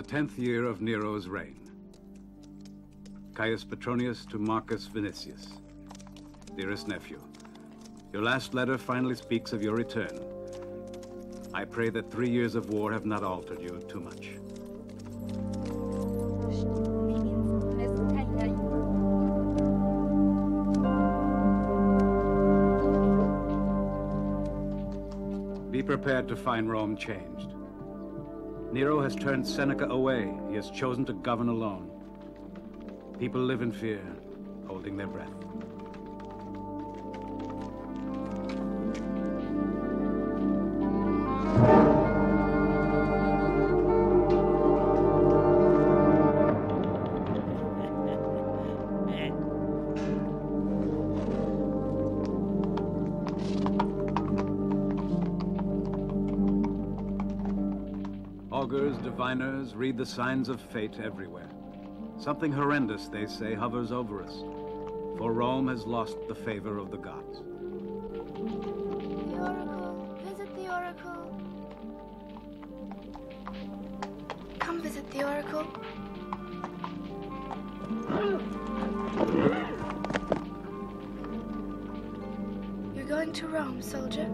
the 10th year of Nero's reign. Caius Petronius to Marcus Vinicius. Dearest nephew, your last letter finally speaks of your return. I pray that 3 years of war have not altered you too much. Be prepared to find Rome changed. Nero has turned Seneca away. He has chosen to govern alone. People live in fear, holding their breath. Augurs, diviners, read the signs of fate everywhere. Something horrendous, they say, hovers over us, for Rome has lost the favor of the gods. The oracle. Visit the oracle. Come visit the oracle. You're going to Rome, soldier.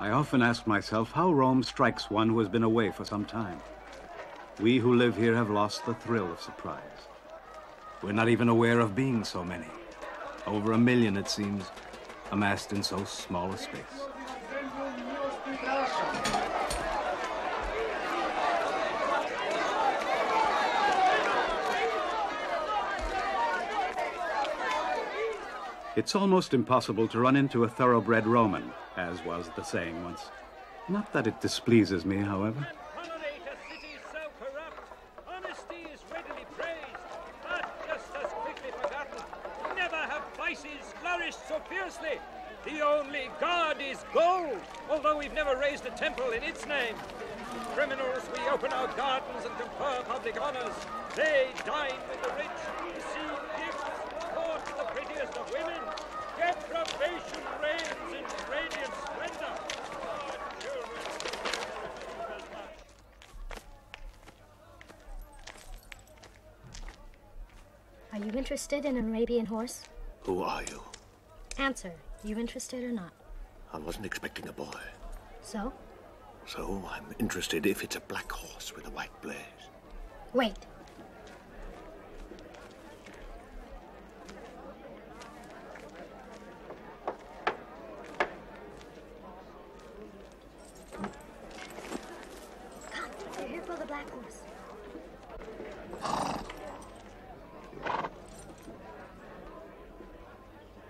I often ask myself how Rome strikes one who has been away for some time. We who live here have lost the thrill of surprise. We're not even aware of being so many. Over 1 million, it seems, amassed in so small a space. It's almost impossible to run into a thoroughbred Roman, as was the saying once. Not that it displeases me, however. The only god is gold, although we've never raised a temple in its name. Criminals, we open our gardens and confer public honors. They dine with the rich, receive gifts, court the prettiest of women. Deprivation reigns in radiant splendor. Are you interested in an Arabian horse? Who are you? Answer. You interested or not? I wasn't expecting a boy. So? So I'm interested if it's a black horse with a white blaze. Wait. Come, we're here for the black horse.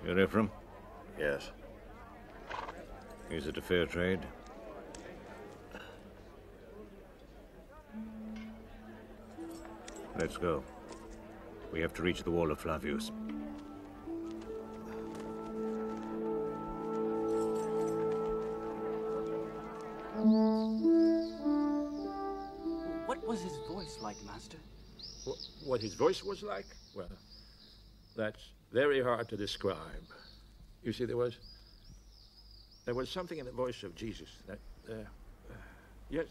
You're Ephraim? Yes. Is it a fair trade? Let's go. We have to reach the wall of Flavius. What was his voice like, Master? What his voice was like? Well, that's very hard to describe. You see, there was something in the voice of Jesus that, yes,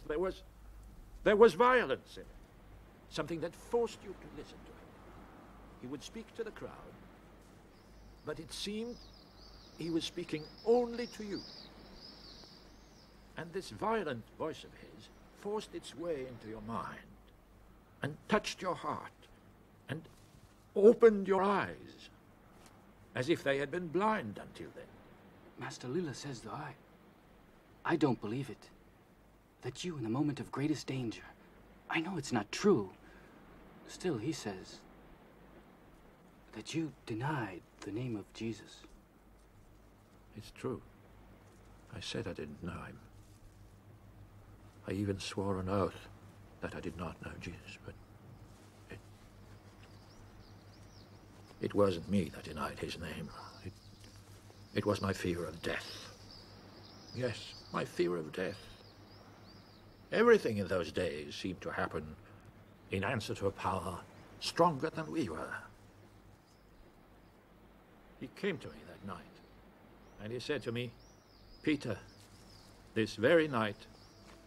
there was violence in it. Something that forced you to listen to him. He would speak to the crowd, but it seemed he was speaking only to you. And this violent voice of his forced its way into your mind, and touched your heart, and opened your eyes, as if they had been blind until then. Master Lilla says that I don't believe it. That you, in the moment of greatest danger, I know it's not true. Still, he says that you denied the name of Jesus. It's true. I said I didn't know him. I even swore an oath that I did not know Jesus, but it wasn't me that denied his name. It was my fear of death. Yes, my fear of death. Everything in those days seemed to happen in answer to a power stronger than we were. He came to me that night, and he said to me, Peter, this very night,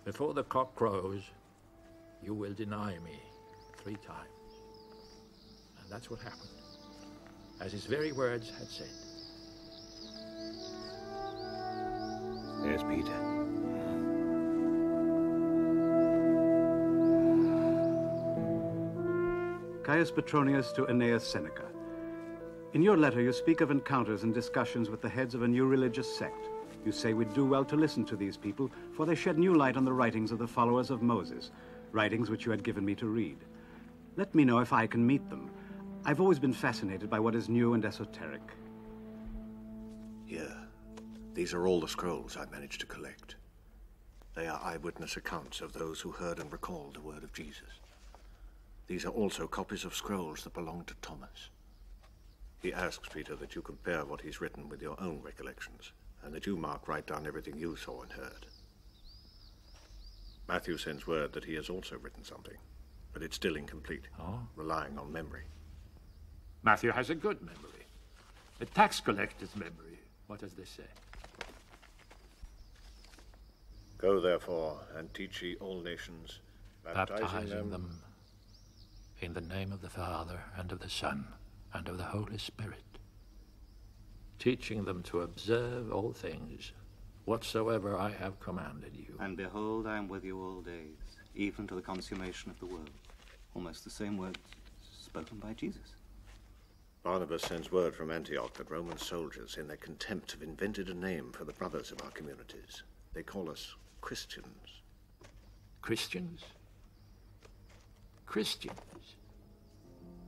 before the cock crows, you will deny me 3 times. And that's what happened, as his very words had said. There's Peter. Caius Petronius to Aeneas Seneca. In your letter, you speak of encounters and discussions with the heads of a new religious sect. You say we'd do well to listen to these people, for they shed new light on the writings of the followers of Moses, writings which you had given me to read. Let me know if I can meet them. I've always been fascinated by what is new and esoteric. Yeah, these are all the scrolls I managed to collect. They are eyewitness accounts of those who heard and recalled the word of Jesus. These are also copies of scrolls that belong to Thomas. He asks, Peter, that you compare what he's written with your own recollections, and that you, Mark, write down everything you saw and heard. Matthew sends word that he has also written something, but it's still incomplete, relying on memory. Matthew has a good memory. A tax collector's memory, what does this say? Go, therefore, and teach ye all nations, baptizing them in the name of the Father, and of the Son, and of the Holy Spirit, teaching them to observe all things, whatsoever I have commanded you. And behold, I am with you all days, even to the consummation of the world. Almost the same words spoken by Jesus. Barnabas sends word from Antioch that Roman soldiers, in their contempt, have invented a name for the brothers of our communities. They call us Christians. Christians? Christians.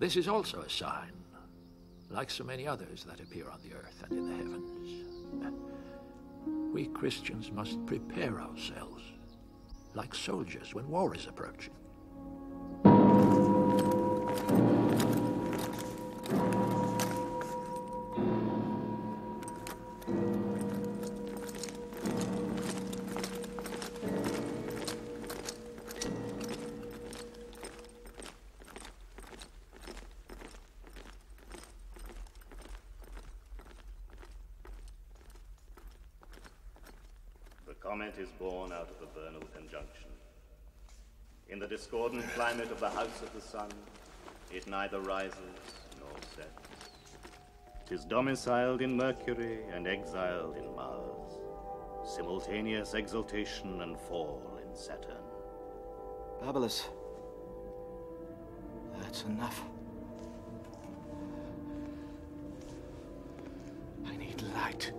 This is also a sign, like so many others that appear on the earth and in the heavens. We Christians must prepare ourselves, like soldiers when war is approaching. Is born out of a vernal conjunction. In the discordant climate of the house of the sun, it neither rises nor sets. 'Tis domiciled in Mercury and exiled in Mars, simultaneous exaltation and fall in Saturn. Babalus, that's enough. I need light.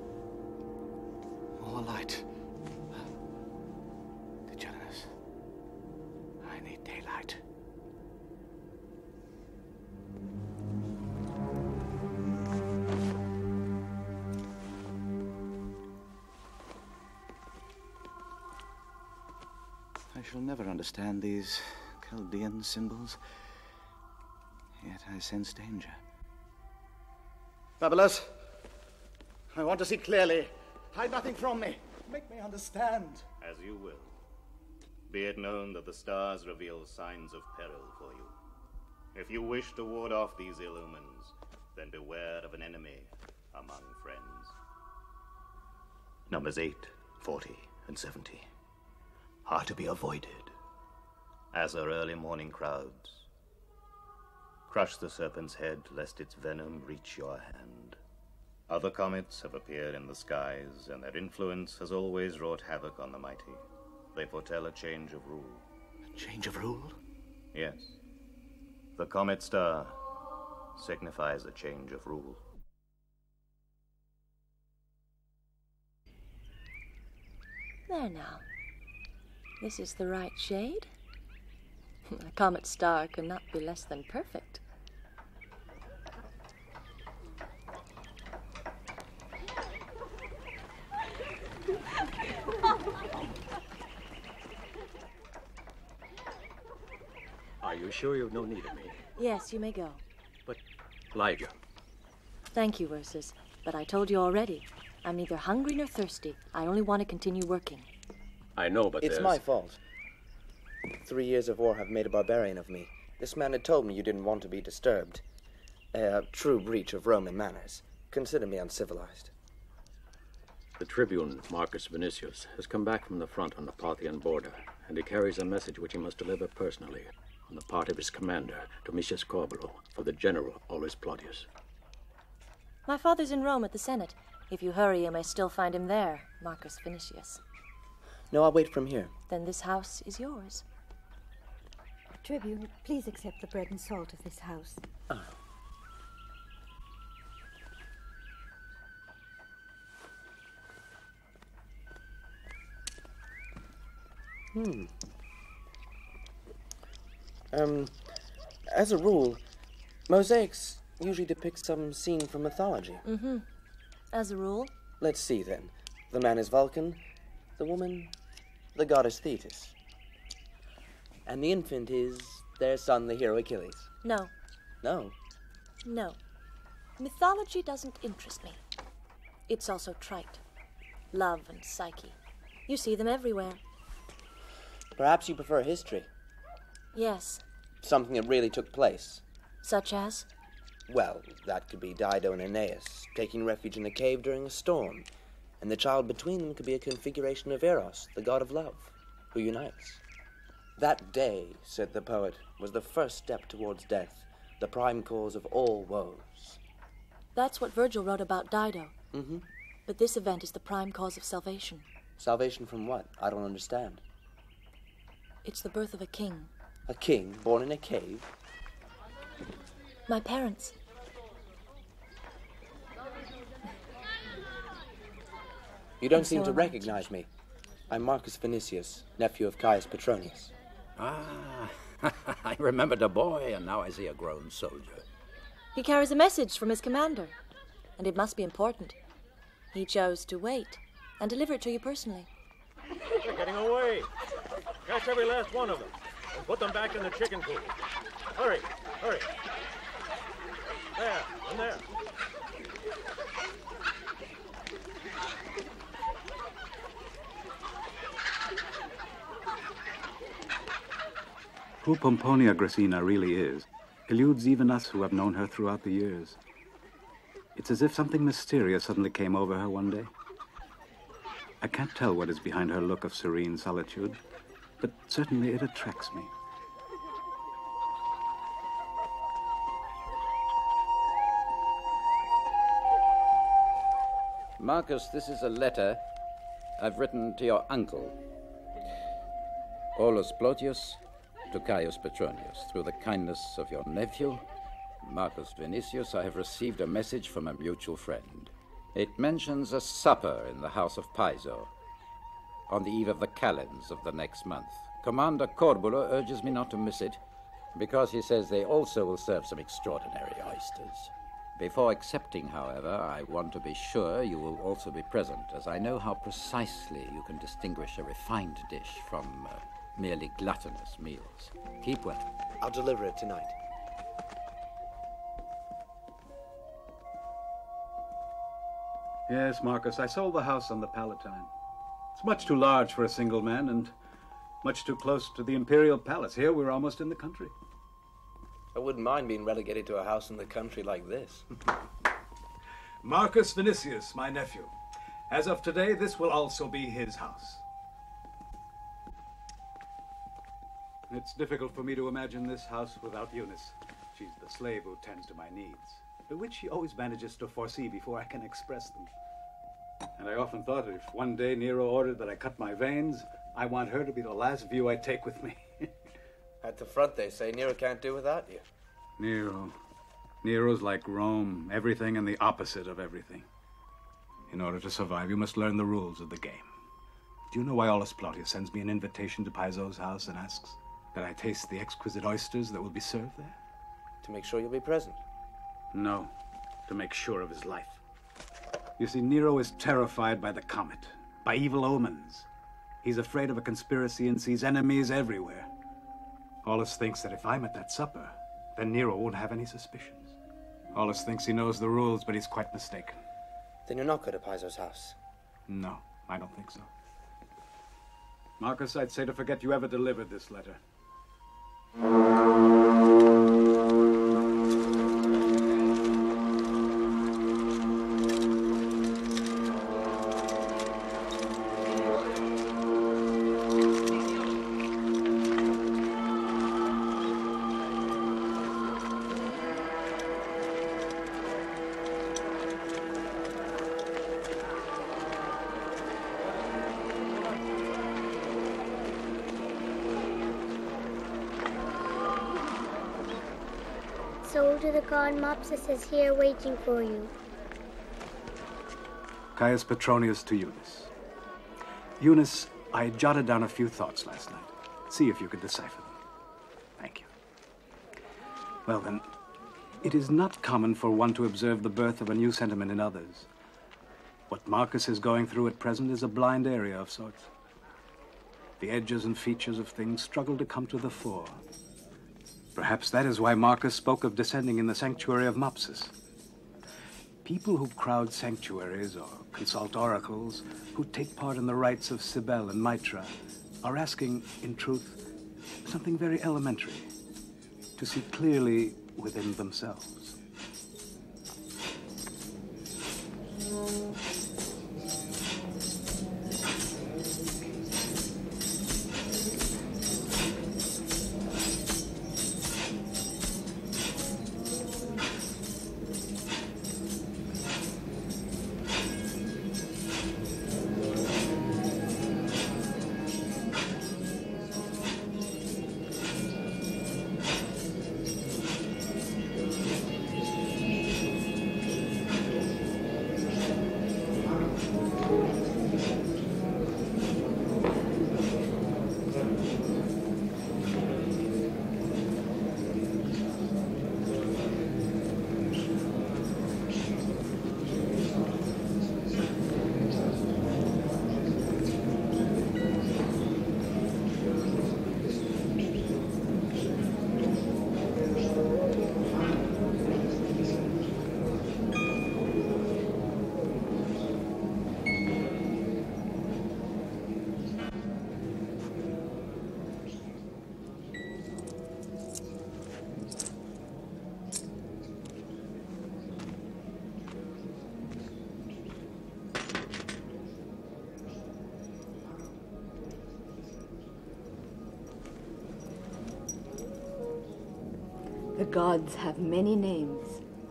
More light. shall never understand these Chaldean symbols. Yet I sense danger. Babalus, I want to see clearly. Hide nothing from me. Make me understand. As you will. Be it known that the stars reveal signs of peril for you. If you wish to ward off these ill omens, then beware of an enemy among friends. Numbers 8, 40, and 70 are to be avoided, as are early morning crowds. Crush the serpent's head, lest its venom reach your hand. Other comets have appeared in the skies, and their influence has always wrought havoc on the mighty. They foretell a change of rule. A change of rule? Yes. The comet star signifies a change of rule. There now. This is the right shade. A comet star could not be less than perfect. Are you sure you've no need of me? Yes, you may go. But, Lygia. Thank you, Ursus. But I told you already. I'm neither hungry nor thirsty. I only want to continue working. I know, but it's my fault. 3 years of war have made a barbarian of me. This man had told me you didn't want to be disturbed. A true breach of Roman manners. Consider me uncivilized. The tribune, Marcus Vinicius, has come back from the front on the Parthian border, and he carries a message which he must deliver personally on the part of his commander, Domitius Corbulo, for the general, Aulus Plautius. My father's in Rome at the Senate. If you hurry, you may still find him there, Marcus Vinicius. No, I'll wait from here. Then this house is yours. Tribune, please accept the bread and salt of this house. Ah. As a rule, mosaics usually depict some scene from mythology. Mm-hmm. As a rule? Let's see, then. The man is Vulcan, the woman, the goddess Thetis. And the infant is their son, the hero Achilles. No. No? No. Mythology doesn't interest me. It's also trite. Love and Psyche. You see them everywhere. Perhaps you prefer history. Yes. Something that really took place. Such as? Well, that could be Dido and Aeneas, taking refuge in a cave during a storm. And the child between them could be a configuration of Eros, the god of love, who unites. That day, said the poet, was the first step towards death, the prime cause of all woes. That's what Virgil wrote about Dido. Mm-hmm. But this event is the prime cause of salvation. Salvation from what? I don't understand. It's the birth of a king. A king born in a cave? My parents. You don't seem to recognize me. I'm Marcus Vinicius, nephew of Caius Petronius. Ah, I remembered a boy, and now I see a grown soldier. He carries a message from his commander, and it must be important. He chose to wait and deliver it to you personally. They're getting away. Catch every last one of them and put them back in the chicken coop. Hurry, hurry. There, and there. Who Pomponia Gracina really is eludes even us who have known her throughout the years. It's as if something mysterious suddenly came over her one day. I can't tell what is behind her look of serene solitude, but certainly it attracts me. Marcus, this is a letter I've written to your uncle, Aulus Plautius, to Caius Petronius. Through the kindness of your nephew, Marcus Vinicius, I have received a message from a mutual friend. It mentions a supper in the house of Piso on the eve of the calends of the next month. Commander Corbulo urges me not to miss it because he says they also will serve some extraordinary oysters. Before accepting, however, I want to be sure you will also be present, as I know how precisely you can distinguish a refined dish from merely gluttonous meals. Keep well. I'll deliver it tonight. Yes, Marcus, I sold the house on the Palatine. It's much too large for a single man and much too close to the imperial palace. Here we're almost in the country. I wouldn't mind being relegated to a house in the country like this. Marcus Vinicius, my nephew. As of today, this will also be his house. It's difficult for me to imagine this house without Eunice. She's the slave who tends to my needs, the which she always manages to foresee before I can express them. And I often thought if one day Nero ordered that I cut my veins, I want her to be the last view I take with me. At the front, they say Nero can't do without you. Nero's like Rome, everything and the opposite of everything. In order to survive, you must learn the rules of the game. Do you know why Aulus Plautius sends me an invitation to Piso's house and asks that I taste the exquisite oysters that will be served there? To make sure you'll be present. No, to make sure of his life. You see, Nero is terrified by the comet, by evil omens. He's afraid of a conspiracy and sees enemies everywhere. Aulus thinks that if I'm at that supper, then Nero won't have any suspicions. Aulus thinks he knows the rules, but he's quite mistaken. Then you're not good at Piso's house? No, I don't think so. Marcus, I'd say to forget you ever delivered this letter. The god Mopsus is here waiting for you. Caius Petronius to Eunice. Eunice, I jotted down a few thoughts last night. See if you could decipher them. Thank you. Well then, it is not common for one to observe the birth of a new sentiment in others. What Marcus is going through at present is a blind area of sorts. The edges and features of things struggle to come to the fore. Perhaps that is why Marcus spoke of descending in the sanctuary of Mopsus. People who crowd sanctuaries or consult oracles, who take part in the rites of Cybele and Mitra, are asking, in truth, something very elementary, to see clearly within themselves. Gods have many names,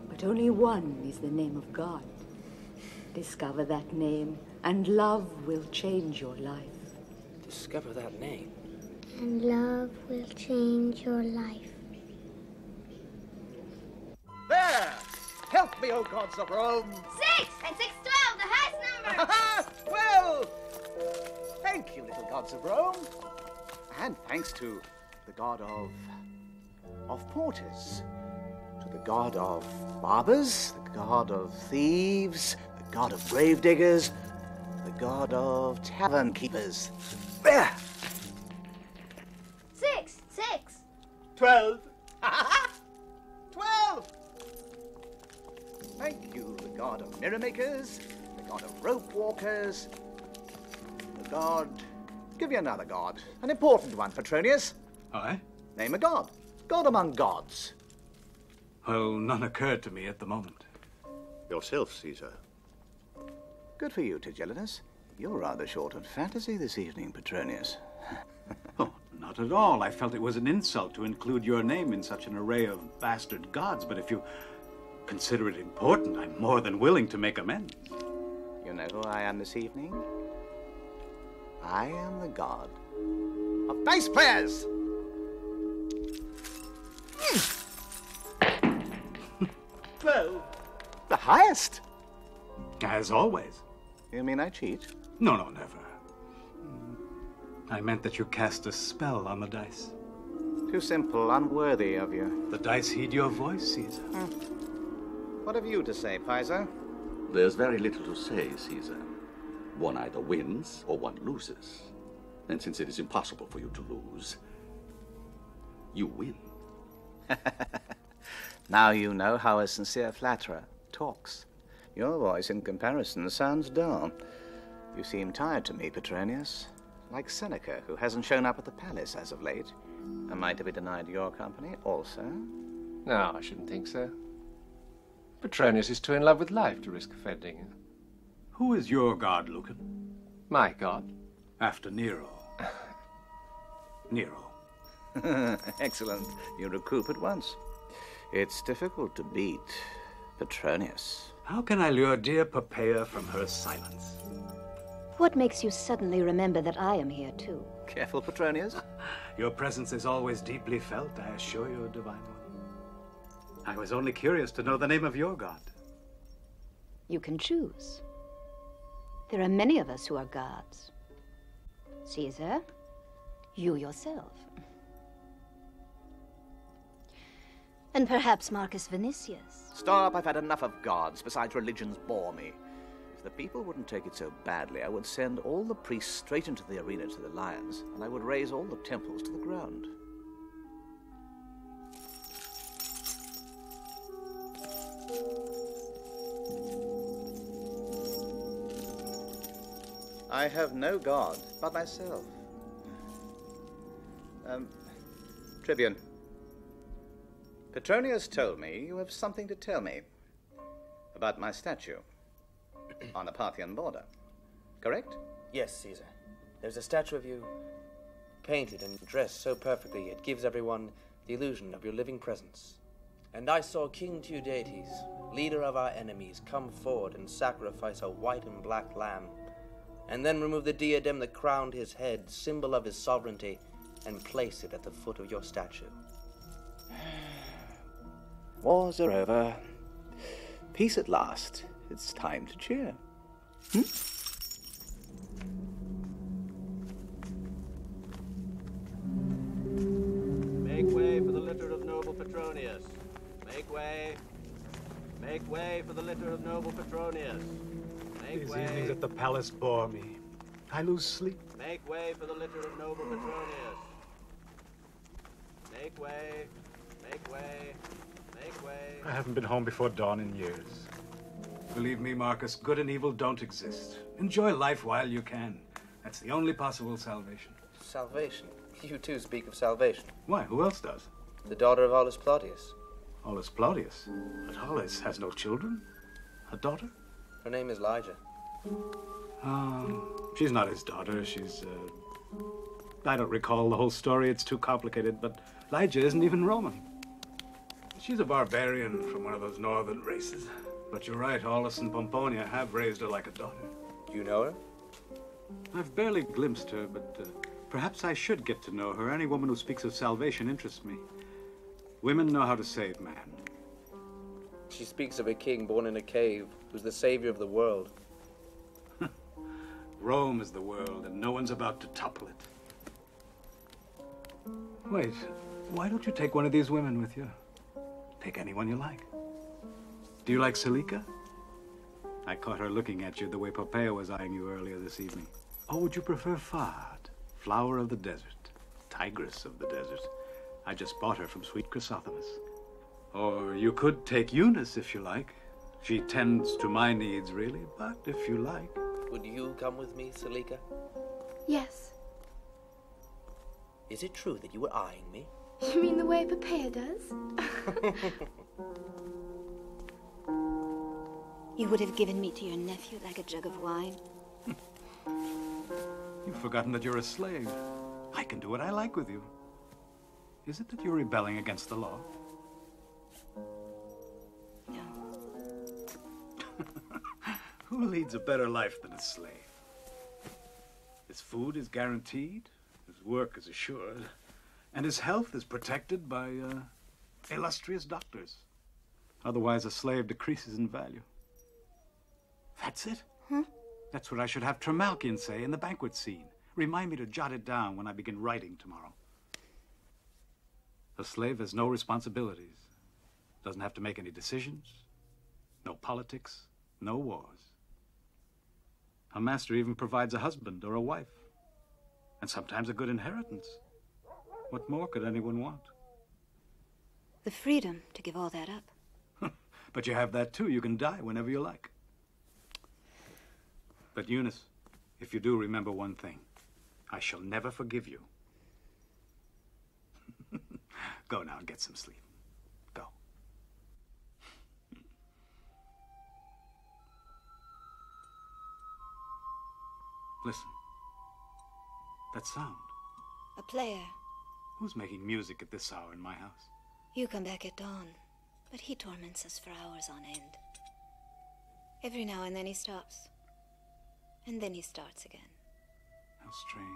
but only one is the name of God. Discover that name, and love will change your life. Discover that name. And love will change your life. There! Help me, O gods of Rome! 6 and 6, 12, the highest number! Well, thank you, little gods of Rome. And thanks to the god of porters, to the god of barbers, the god of thieves, the god of gravediggers, the god of tavern keepers. There! 12. 12! Thank you, the god of mirror makers, the god of rope walkers, the god... Give you another god. An important one, Petronius. Aye? Name a god. God among gods. Well, none occurred to me at the moment. Yourself, Caesar. Good for you, Tigellinus. You're rather short on fantasy this evening, Petronius. Oh, not at all. I felt it was an insult to include your name in such an array of bastard gods, but if you consider it important, I'm more than willing to make amends. You know who I am this evening? I am the god of dice players! Well, the highest. As always. You mean I cheat? No, no, never. I meant that you cast a spell on the dice. Too simple, unworthy of you. The dice heed your voice, Caesar. What have you to say, Piso? There's very little to say, Caesar. One either wins or one loses. And since it is impossible for you to lose, you win. Now you know how a sincere flatterer talks. Your voice, in comparison, sounds dull. You seem tired to me, Petronius. Like Seneca, who hasn't shown up at the palace as of late. Am I to be denied your company also? No, I shouldn't think so. Petronius is too in love with life to risk offending him. Who is your god, Lucan? My god. After Nero. Nero. Excellent. You recoup at once. It's difficult to beat Petronius. How can I lure dear Poppaea from her silence? What makes you suddenly remember that I am here, too? Careful, Petronius. Your presence is always deeply felt, I assure you, Divine One. I was only curious to know the name of your god. You can choose. There are many of us who are gods. Caesar, you yourself. And perhaps Marcus Vinicius. Stop, I've had enough of gods. Besides, religions bore me. If the people wouldn't take it so badly, I would send all the priests straight into the arena to the lions, and I would raise all the temples to the ground. I have no god but myself. Tribune. Petronius told me you have something to tell me about my statue on the Parthian border, correct? Yes, Caesar. There's a statue of you painted and dressed so perfectly it gives everyone the illusion of your living presence. And I saw King Teudates, leader of our enemies, come forward and sacrifice a white and black lamb, and then remove the diadem that crowned his head, symbol of his sovereignty, and place it at the foot of your statue. Wars are over. Peace at last. It's time to cheer. Make way for the litter of noble Petronius. Make way. Make way for the litter of noble Petronius. Make way. These evenings at the palace bore me. I lose sleep. Make way for the litter of noble Petronius. Make way. Make way. I haven't been home before dawn in years. Believe me, Marcus, good and evil don't exist. Enjoy life while you can. That's the only possible salvation. Salvation? You too speak of salvation. Why, who else does? The daughter of Aulus Plautius. Aulus Plautius? But Aulus has no children. A daughter? Her name is Lygia. She's not his daughter. She's, I don't recall the whole story. It's too complicated, but Lygia isn't even Roman. She's a barbarian from one of those northern races. But you're right, Aulus and Pomponia have raised her like a daughter. Do you know her? I've barely glimpsed her, but perhaps I should get to know her. Any woman who speaks of salvation interests me. Women know how to save man. She speaks of a king born in a cave who's the savior of the world. Rome is the world, and no one's about to topple it. Wait, why don't you take one of these women with you? Take anyone you like. Do you like Selika? I caught her looking at you the way Poppaea was eyeing you earlier this evening. Or would you prefer Fard, flower of the desert, tigress of the desert? I just bought her from sweet Chrysothemis. Or you could take Eunice if you like. She tends to my needs, really, but if you like. Would you come with me, Selika? Yes. Is it true that you were eyeing me? You mean the way Poppaea does? You would have given me to your nephew like a jug of wine. You've forgotten that you're a slave. I can do what I like with you. Is it that you're rebelling against the law? No. Who leads a better life than a slave? His food is guaranteed, his work is assured, and his health is protected by illustrious doctors. Otherwise, a slave decreases in value. That's it? Huh? That's what I should have Trimalchion say in the banquet scene. Remind me to jot it down when I begin writing tomorrow. A slave has no responsibilities, doesn't have to make any decisions, no politics, no wars. A master even provides a husband or a wife, and sometimes a good inheritance. What more could anyone want? The freedom to give all that up. But you have that too. You can die whenever you like. But Eunice, if you do remember one thing, I shall never forgive you. Go now and get some sleep. Go. Listen. That sound. A player. Who's making music at this hour in my house? You come back at dawn, but he torments us for hours on end. Every now and then he stops. And then he starts again. How strange.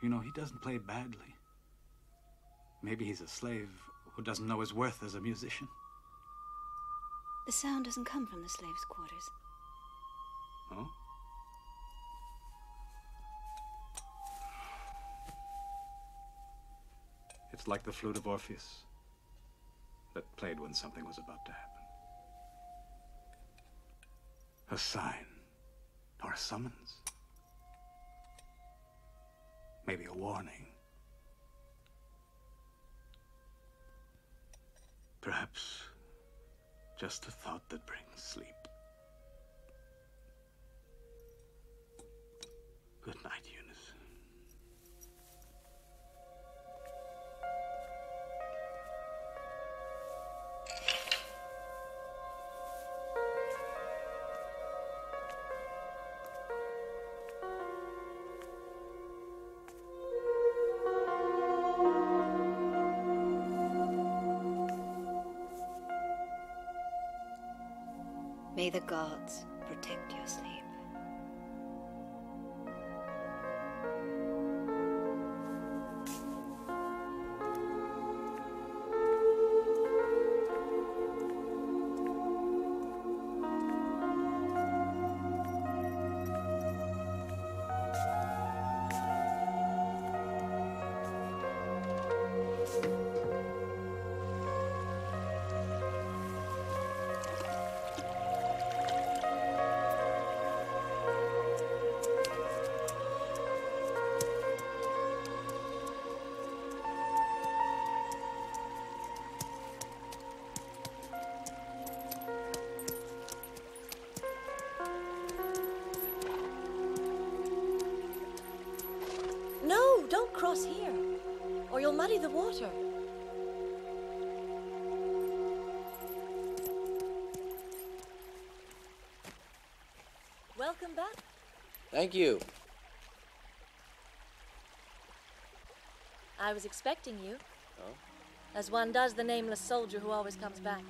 You know, he doesn't play badly. Maybe he's a slave who doesn't know his worth as a musician. The sound doesn't come from the slaves' quarters. Oh? It's like the flute of Orpheus that played when something was about to happen. A sign, or a summons, maybe a warning. Perhaps just a thought that brings sleep. Good night, Eunice. May the gods protect your sleep. Cross here, or you'll muddy the water. Welcome back. Thank you. I was expecting you. Oh? As one does the nameless soldier who always comes back,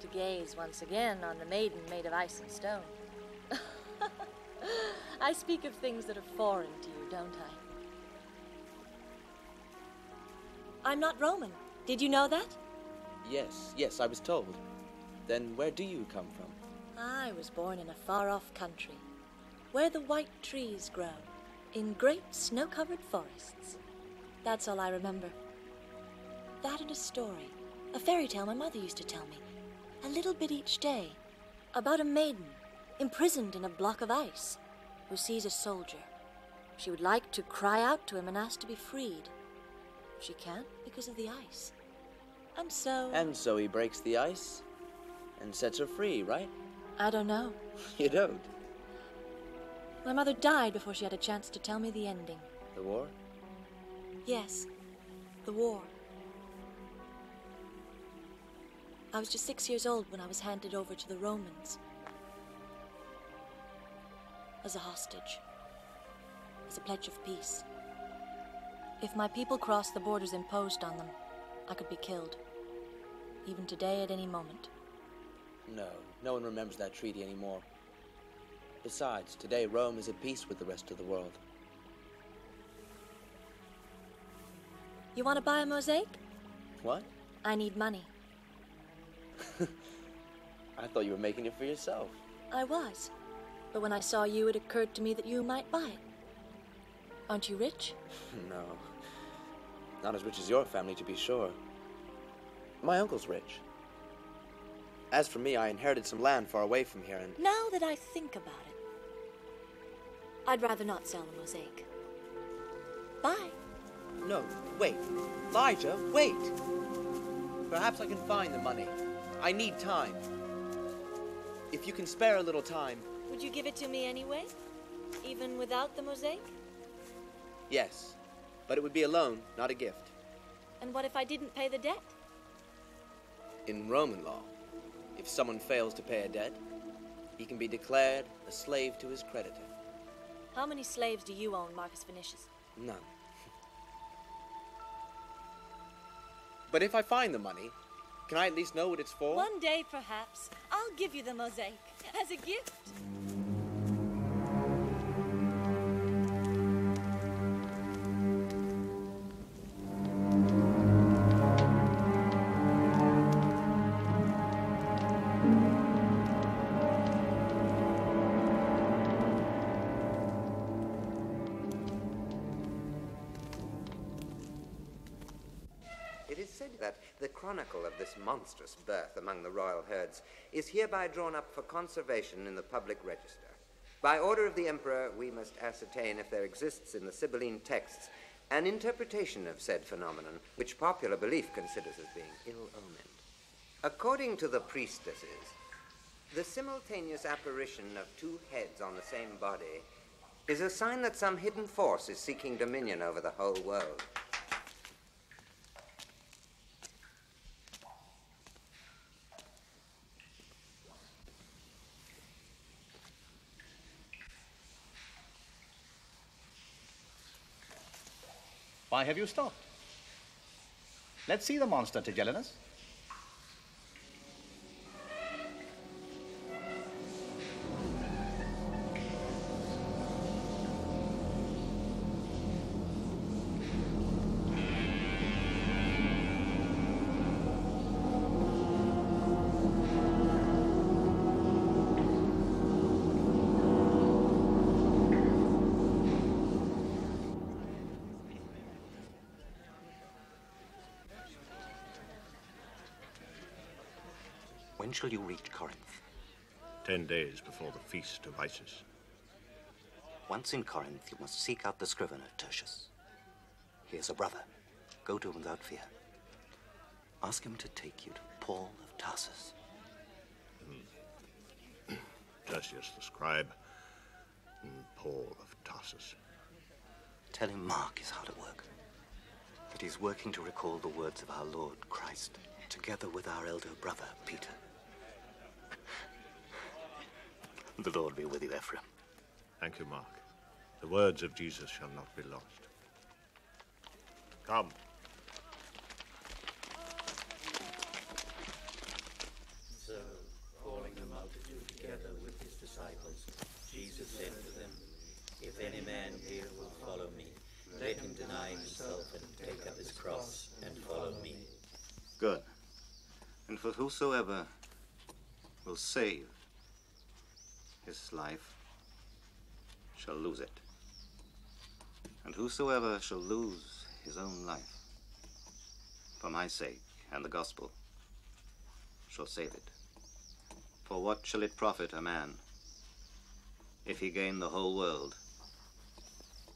to gaze once again on the maiden made of ice and stone. I speak of things that are foreign to you, don't I? I'm not Roman. Did you know that? Yes, I was told. Then where do you come from? I was born in a far-off country, where the white trees grow, in great snow-covered forests. That's all I remember. That and a story, a fairy tale my mother used to tell me, a little bit each day, about a maiden imprisoned in a block of ice who sees a soldier. She would like to cry out to him and ask to be freed. She can't because of the ice. And so he breaks the ice and sets her free, right? I don't know. You don't? My mother died before she had a chance to tell me the ending. The war? Yes, the war. I was just 6 years old when I was handed over to the Romans. As a hostage. As a pledge of peace. If my people crossed the borders imposed on them, I could be killed. Even today, at any moment. No, no one remembers that treaty anymore. Besides, today Rome is at peace with the rest of the world. You want to buy a mosaic? What? I need money. I thought you were making it for yourself. I was. But when I saw you, it occurred to me that you might buy it. Aren't you rich? No. Not as rich as your family, to be sure. My uncle's rich. As for me, I inherited some land far away from here and... Now that I think about it, I'd rather not sell the mosaic. Bye. No, wait. Lygia, wait! Perhaps I can find the money. I need time. If you can spare a little time... Would you give it to me anyway? Even without the mosaic? Yes, but it would be a loan, not a gift. And what if I didn't pay the debt? In Roman law, if someone fails to pay a debt, he can be declared a slave to his creditor. How many slaves do you own, Marcus Vinicius? None. But if I find the money, can I at least know what it's for? One day, perhaps, I'll give you the mosaic as a gift. This monstrous birth among the royal herds is hereby drawn up for conservation in the public register. By order of the emperor, we must ascertain if there exists in the Sibylline texts an interpretation of said phenomenon, which popular belief considers as being ill-omened. According to the priestesses, the simultaneous apparition of two heads on the same body is a sign that some hidden force is seeking dominion over the whole world. Why have you stopped? Let's see the monster, Tigellinus. When shall you reach Corinth? 10 days before the feast of Isis. Once in Corinth, you must seek out the scrivener, Tertius. He is a brother. Go to him without fear. Ask him to take you to Paul of Tarsus. Tertius the scribe and Paul of Tarsus. Tell him Mark is hard at work. That he's working to recall the words of our Lord Christ, together with our elder brother, Peter. The Lord be with you, Ephraim. Thank you, Mark. The words of Jesus shall not be lost. Come. So, calling the multitude together with his disciples, Jesus said to them, "If any man here will follow me, let him deny himself and take up his cross and follow me." Good. And for whosoever will save his life shall lose it. And whosoever shall lose his own life for my sake and the gospel shall save it. For what shall it profit a man if he gain the whole world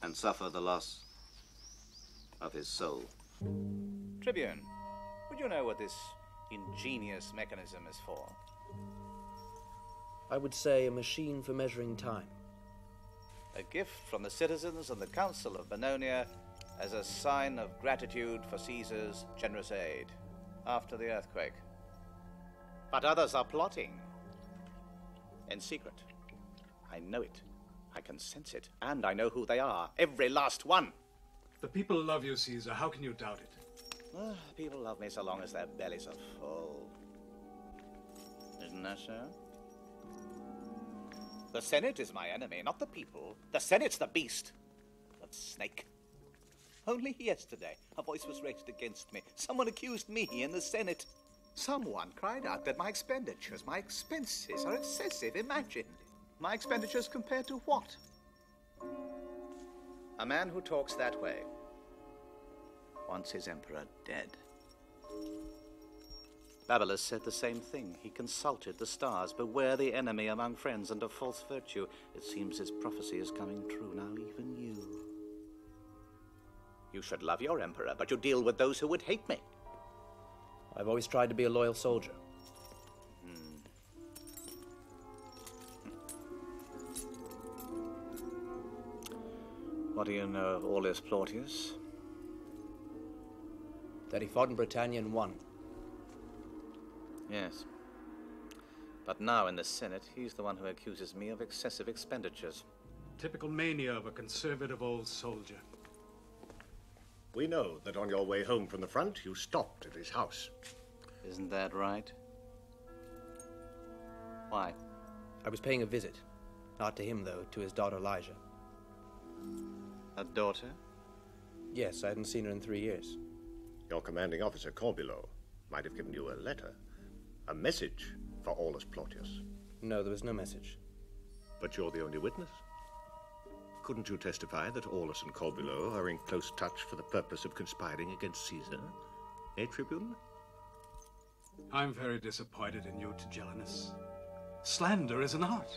and suffer the loss of his soul. Tribune, would you know what this ingenious mechanism is for? I would say a machine for measuring time. A gift from the citizens and the council of Bononia as a sign of gratitude for Caesar's generous aid after the earthquake. But others are plotting. In secret. I know it. I can sense it. And I know who they are. Every last one. The people love you, Caesar. How can you doubt it? People love me so long as their bellies are full. Isn't that so? The Senate is my enemy, not the people. The Senate's the beast. The snake. Only yesterday, a voice was raised against me. Someone accused me in the Senate. Someone cried out that my expenses are excessive. Imagine. My expenditures compared to what? A man who talks that way wants his emperor dead. Babalus said the same thing. He consulted the stars. Beware the enemy among friends and of false virtue. It seems his prophecy is coming true now, even you. You should love your emperor, but you deal with those who would hate me. I've always tried to be a loyal soldier. What do you know of Aulus Plautius? That he fought in Britannia and won. Yes. But now in the Senate, he's the one who accuses me of excessive expenditures. Typical mania of a conservative old soldier. We know that on your way home from the front, you stopped at his house. Isn't that right? Why? I was paying a visit. Not to him, though, to his daughter Lygia. A daughter? Yes, I hadn't seen her in 3 years. Your commanding officer, Corbulo, might have given you a letter. A message for Aulus Plautius. No, there was no message. But you're the only witness. Couldn't you testify that Aulus and Corbulo are in close touch for the purpose of conspiring against Caesar? Eh, Tribune? I'm very disappointed in you, Tigellinus. Slander is an art.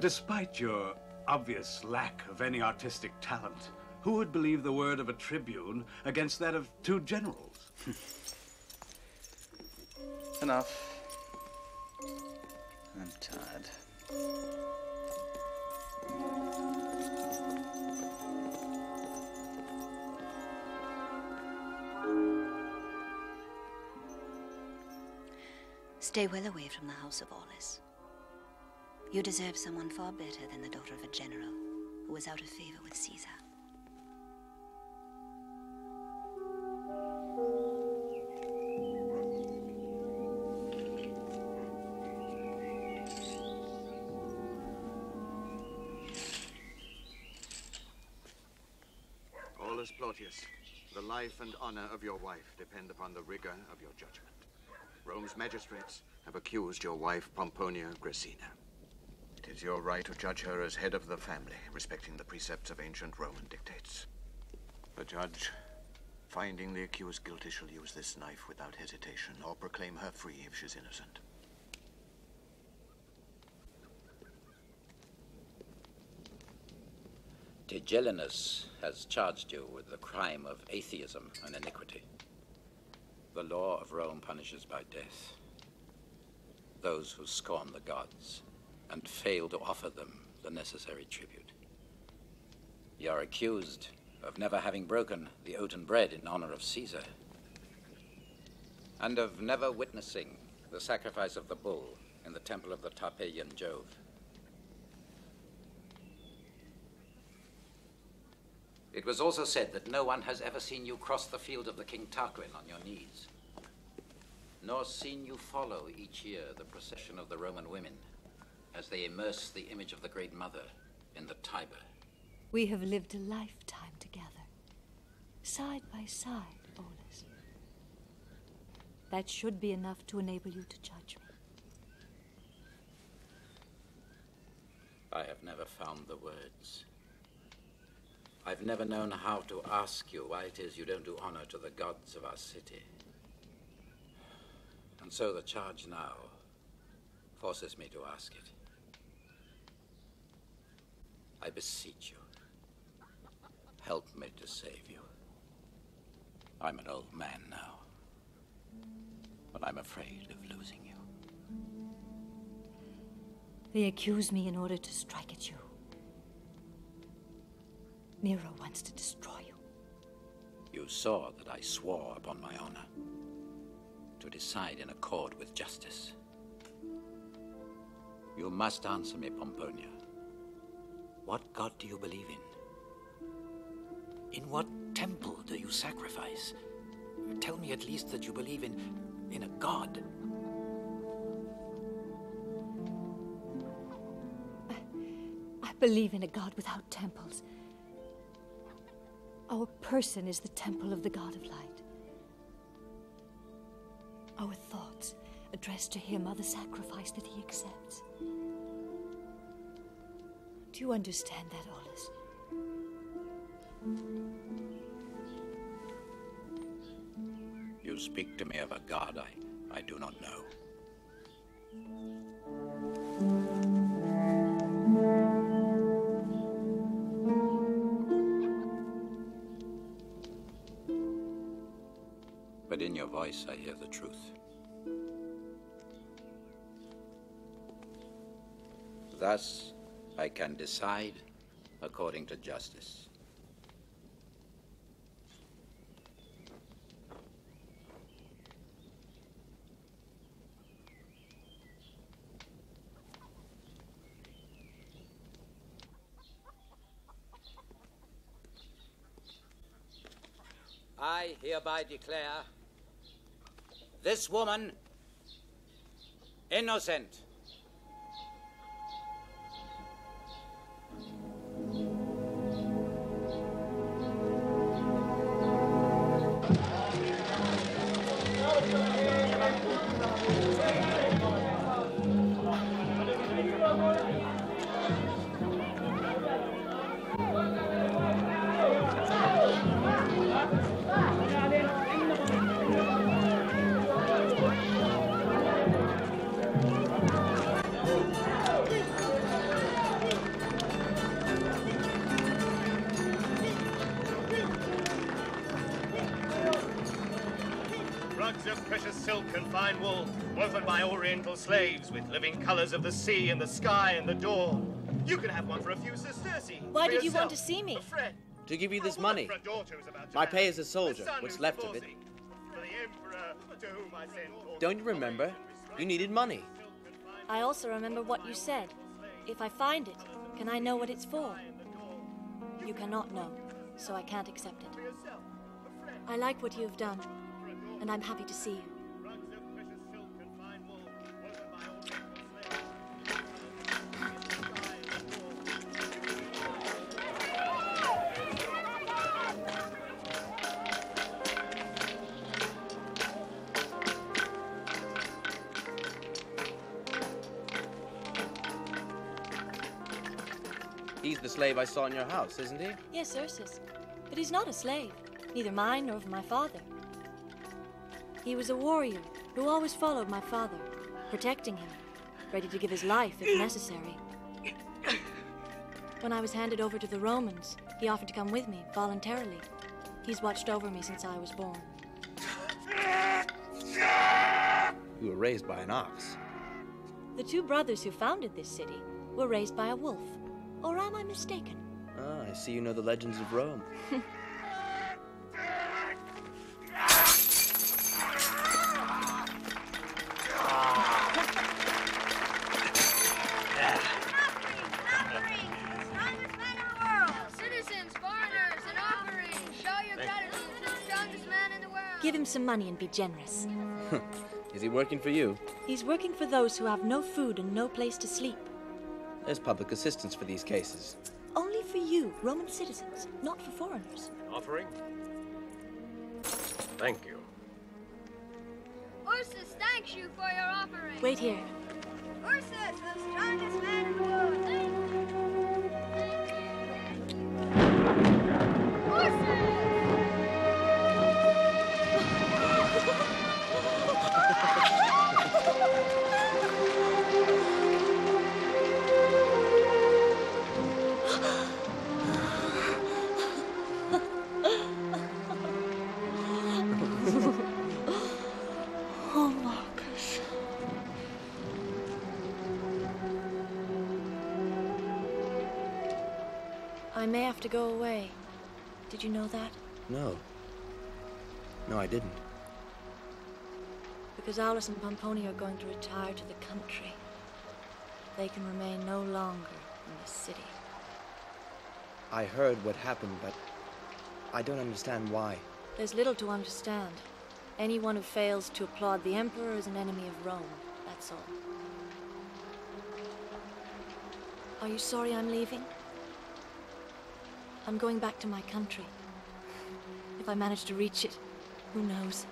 Despite your obvious lack of any artistic talent, who would believe the word of a tribune against that of 2 generals? Enough. I'm tired. Stay well away from the house of Aulus. You deserve someone far better than the daughter of a general who was out of favor with Caesar. Aulus Plautius, the life and honor of your wife depend upon the rigor of your judgment. Rome's magistrates have accused your wife, Pomponia Gracina. It is your right to judge her as head of the family, respecting the precepts of ancient Roman dictates. The judge, finding the accused guilty, shall use this knife without hesitation, or proclaim her free if she's innocent. Tigellinus has charged you with the crime of atheism and iniquity. The law of Rome punishes by death those who scorn the gods and fail to offer them the necessary tribute. You are accused of never having broken the oaten bread in honor of Caesar, and of never witnessing the sacrifice of the bull in the temple of the Tarpeian Jove. It was also said that no one has ever seen you cross the field of the King Tarquin on your knees, nor seen you follow each year the procession of the Roman women as they immerse the image of the Great Mother in the Tiber. We have lived a lifetime together, side by side, Aulus. That should be enough to enable you to judge me. I have never found the words. I've never known how to ask you why it is you don't do honor to the gods of our city. And so the charge now forces me to ask it. I beseech you, helped me to save you. I'm an old man now, but I'm afraid of losing you. They accuse me in order to strike at you. Nero wants to destroy you. You saw that I swore upon my honor to decide in accord with justice. You must answer me, Pomponia. What god do you believe in? In what temple do you sacrifice? Tell me at least that you believe in a god. I believe in a god without temples. Our person is the temple of the god of light. Our thoughts, addressed to him, are the sacrifice that he accepts. Do you understand that, Aulus? You speak to me of a god I do not know. But in your voice I hear the truth. Thus, I can decide according to justice. I hereby declare this woman innocent. Slaves with living colors of the sea and the sky and the dawn. You can have one for a few sesterces. Why did you want to see me? To give you this money. My pay as a soldier, what's left of it. Don't you remember? You needed money. I also remember what you said. If I find it, can I know what it's for? You cannot know, so I can't accept it. I like what you've done, and I'm happy to see you. Slave I saw in your house, isn't he? Yes, Ursus. But he's not a slave, neither mine nor of my father. He was a warrior who always followed my father, protecting him, ready to give his life if necessary. When I was handed over to the Romans, he offered to come with me voluntarily. He's watched over me since I was born. You were raised by an ox. The two brothers who founded this city were raised by a wolf. Or am I mistaken? Ah, I see you know the legends of Rome. Citizens, foreigners, and offerings. Show your gratitude to the strongest man in the world. Give him some money and be generous. Is he working for you? He's working for those who have no food and no place to sleep. There's public assistance for these cases. Only for you, Roman citizens, not for foreigners. An offering? Thank you. Ursus thanks you for your offering. Wait here. Ursus, the strongest man in the world. Thank you. Ursus! I may have to go away. Did you know that? No. No, I didn't. Because Aulus and Pomponia are going to retire to the country. They can remain no longer in the city. I heard what happened, but I don't understand why. There's little to understand. Anyone who fails to applaud the Emperor is an enemy of Rome, that's all. Are you sorry I'm leaving? I'm going back to my country. If I manage to reach it, who knows?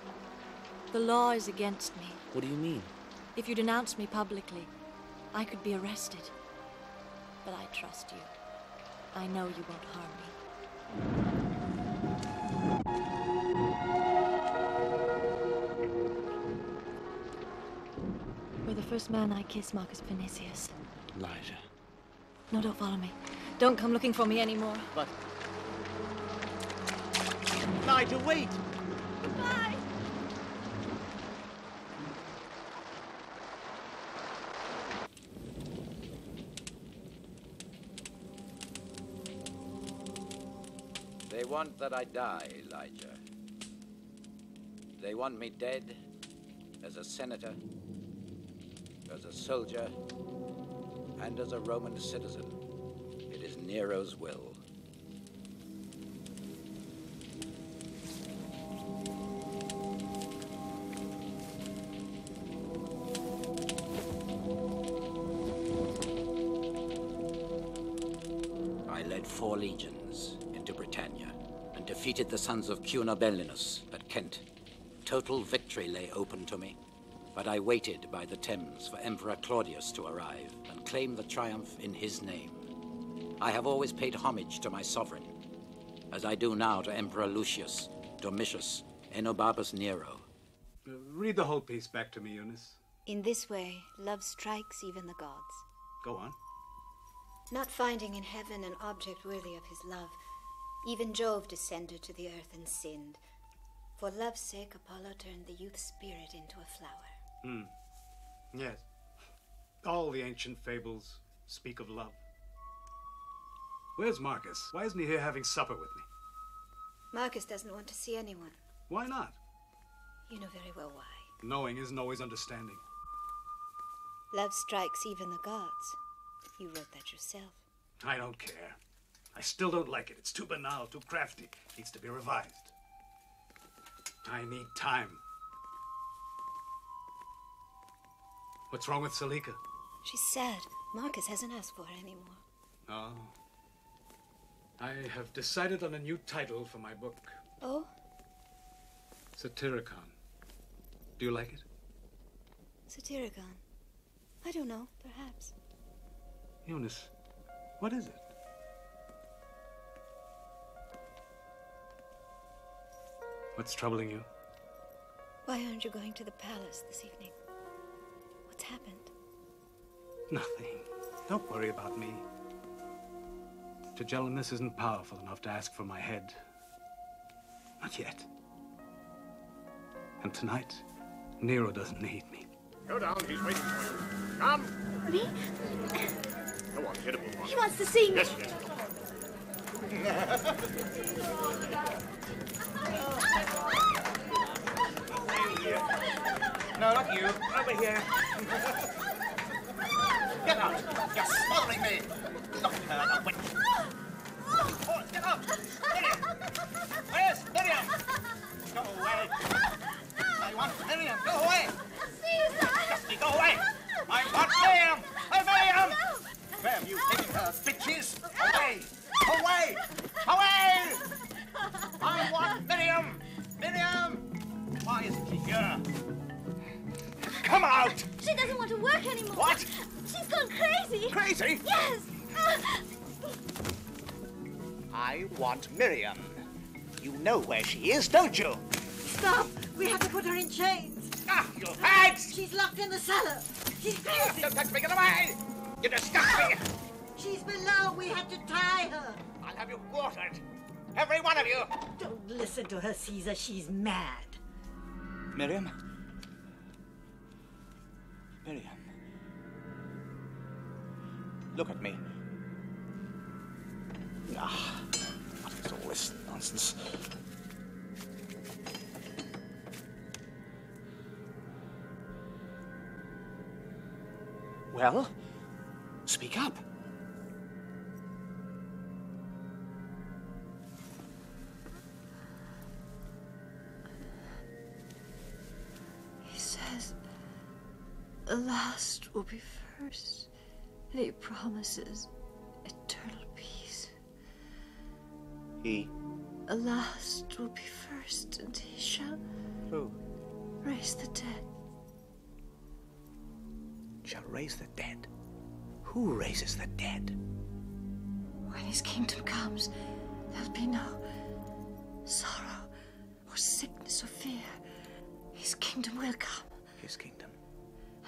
The law is against me. What do you mean? If you denounce me publicly, I could be arrested. But I trust you. I know you won't harm me. You're the first man I kiss, Marcus Vinicius. Lygia. No, don't follow me. Don't come looking for me anymore. But... Lygia, wait! Goodbye! They want that I die, Lygia. They want me dead, as a senator, as a soldier, and as a Roman citizen. It is Nero's will. I led 4 legions into Britannia and defeated the sons of Cunobellinus at Kent. Total victory lay open to me. But I waited by the Thames for Emperor Claudius to arrive and claim the triumph in his name. I have always paid homage to my sovereign, as I do now to Emperor Lucius, Domitius, Enobarbus Nero. Read the whole piece back to me, Eunice. In this way, love strikes even the gods. Go on. Not finding in heaven an object worthy of his love, even Jove descended to the earth and sinned. For love's sake, Apollo turned the youth's spirit into a flower. Hmm. Yes. All the ancient fables speak of love. Where's Marcus? Why isn't he here having supper with me? Marcus doesn't want to see anyone. Why not? You know very well why. Knowing isn't always understanding. Love strikes even the gods. You wrote that yourself. I don't care. I still don't like it. It's too banal, too crafty. It needs to be revised. I need time. What's wrong with Selika? She's sad. Marcus hasn't asked for her anymore. Oh. I have decided on a new title for my book. Oh? Satiricon. Do you like it? Satiricon? I don't know, perhaps. Eunice, what is it? What's troubling you? Why aren't you going to the palace this evening? What's happened? Nothing. Don't worry about me. Tigellinus isn't powerful enough to ask for my head. Not yet. And tonight, Nero doesn't need me. Go down, he's waiting for you. Come! Me? Go on, hit him with one. He wants to see me. Yes, yes. No, not you. Over here. Get out! You're smothering me! Not her, not wet. Oh, get out! Miriam! Where's Miriam? Go away! I want Miriam! Go away! Caesar! Just me, go away! I want Miriam! I'm Miriam! Ma'am, you taking her, bitches! Away! Away! Away! I want Miriam! Miriam! Why isn't she here? Come out! She doesn't want to work anymore. What? She's gone crazy. Crazy? Yes. I want Miriam. You know where she is, don't you? Stop. We have to put her in chains. Ah, your hands! She's locked in the cellar. She's crazy. Don't touch me. Get away. You disgust me. She's below. We have to tie her. I'll have you quartered. Every one of you. Don't listen to her, Caesar. She's mad. Miriam? Miriam, look at me. No, What is all this nonsense? Well, speak up. He says, the last will be first, and he promises eternal peace. He? The last will be first, and he shall... Who? Raise the dead. Shall raise the dead? Who raises the dead? When his kingdom comes, there'll be no sorrow or sickness or fear. His kingdom will come. His kingdom?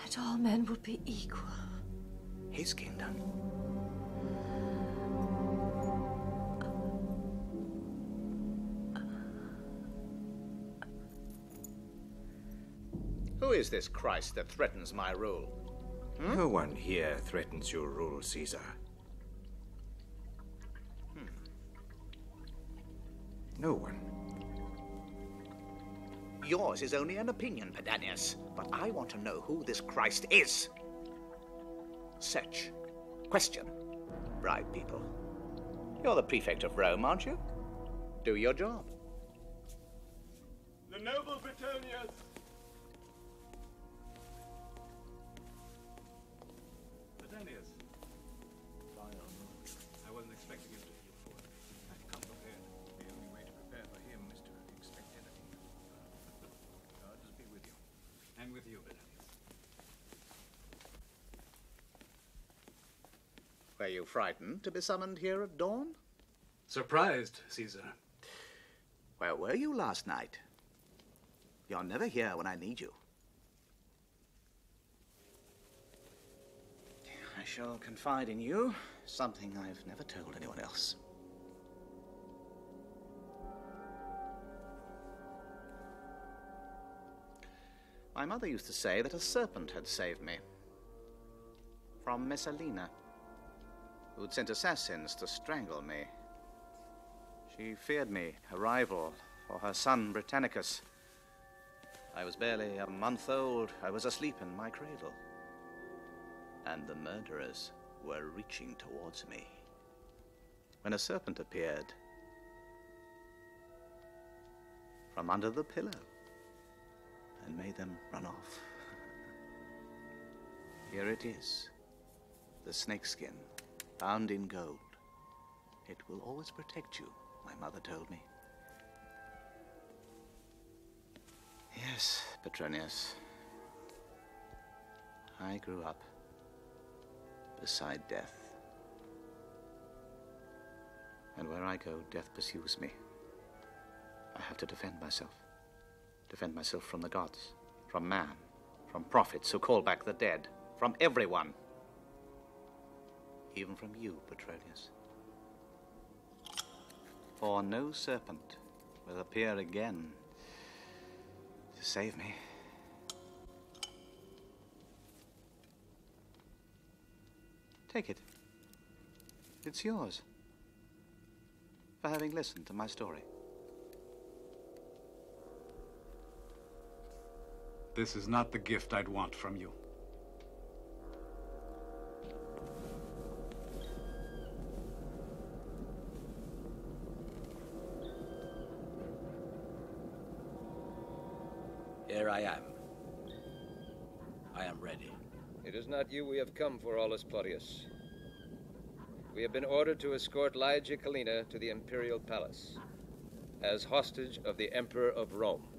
And all men will be equal. His kingdom? Who is this Christ that threatens my rule? Hmm? No one here threatens your rule, Caesar. Hmm. No one. Yours is only an opinion, Pedanius, but I want to know who this Christ is. Search. Question. Bribe people. You're the prefect of Rome, aren't you? Do your job. The noble Petronius! Were you frightened to be summoned here at dawn? Surprised, Caesar. Where were you last night? You're never here when I need you. I shall confide in you something I've never told anyone else. My mother used to say that a serpent had saved me. From Messalina, who'd sent assassins to strangle me. She feared me, her rival, for her son Britannicus. I was barely a month old. I was asleep in my cradle. And the murderers were reaching towards me. When a serpent appeared from under the pillow and made them run off. Here it is, the snakeskin. Bound in gold. It will always protect you, my mother told me. Yes, Petronius. I grew up beside death. And where I go, death pursues me. I have to defend myself. Defend myself from the gods, from man, from prophets who call back the dead, from everyone. Even from you, Petronius. For no serpent will appear again to save me. Take it. It's yours. For having listened to my story. This is not the gift I'd want from you. Here I am. I am ready. It is not you we have come for, Aulus Plautius. We have been ordered to escort Lygia Collina to the imperial palace as hostage of the Emperor of Rome.